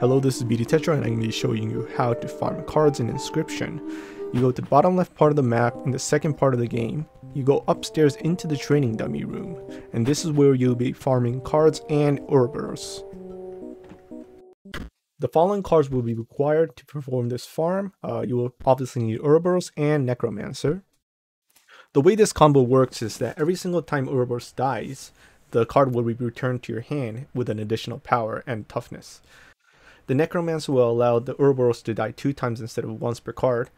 Hello, this is BD Tetra and I'm going to be showing you how to farm cards in Inscryption. You go to the bottom left part of the map in the second part of the game. You go upstairs into the training dummy room, and this is where you'll be farming cards and Ouroboros. The following cards will be required to perform this farm. You will obviously need Ouroboros and Necromancer. The way this combo works is that every single time Ouroboros dies, the card will be returned to your hand with an additional power and toughness. The Necromancer will allow the Ouroboros to die 2 times instead of once per card,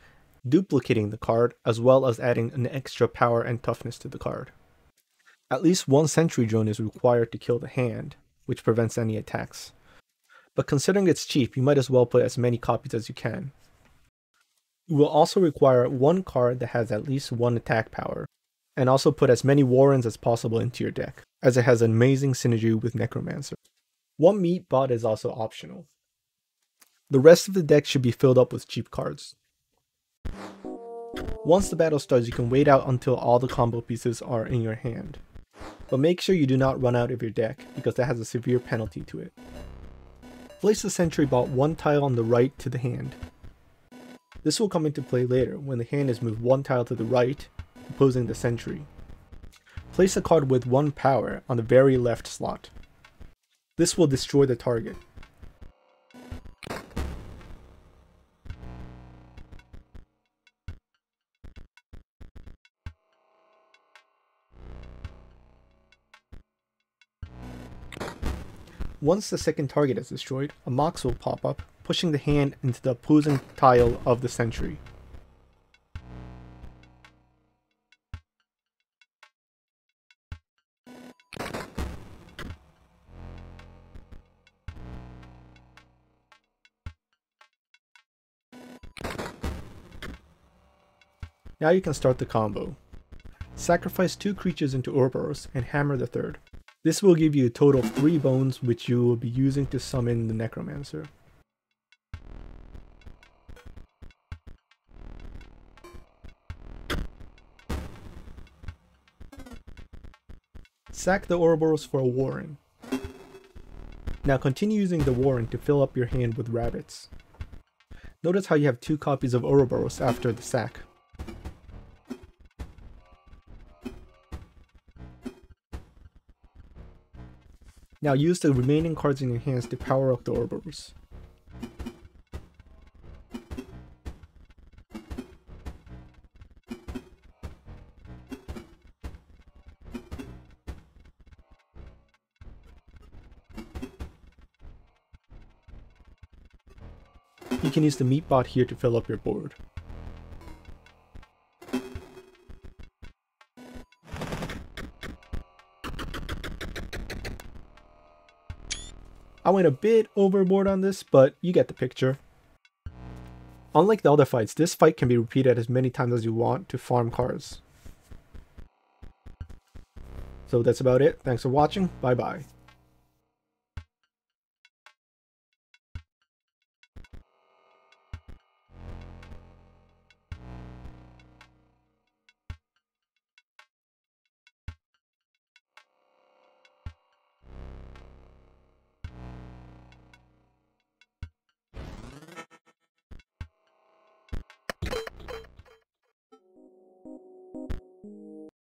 duplicating the card as well as adding an extra power and toughness to the card. At least 1 Sentry Drone is required to kill the hand, which prevents any attacks. But considering it's cheap, you might as well put as many copies as you can. You will also require 1 card that has at least 1 attack power, and also put as many Warrens as possible into your deck, as it has amazing synergy with Necromancer. 1 Meatbot is also optional. The rest of the deck should be filled up with cheap cards. Once the battle starts, you can wait out until all the combo pieces are in your hand. But make sure you do not run out of your deck, because that has a severe penalty to it. Place the Sentry Bot 1 tile on the right to the hand. This will come into play later when the hand is moved 1 tile to the right, opposing the sentry. Place a card with 1 power on the very left slot. This will destroy the target. Once the second target is destroyed, a Mox will pop up, pushing the hand into the opposing tile of the sentry. Now you can start the combo. Sacrifice 2 creatures into Ouroboros and hammer the 3rd. This will give you a total of 3 bones, which you will be using to summon the Necromancer. Sack the Ouroboros for a Warren. Now continue using the Warren to fill up your hand with rabbits. Notice how you have 2 copies of Ouroboros after the sack. Now use the remaining cards in your hands to power up the Ouroboros. You can use the Meatbot here to fill up your board. I went a bit overboard on this, but you get the picture. Unlike the other fights, this fight can be repeated as many times as you want to farm cards. So that's about it. Thanks for watching. Bye bye.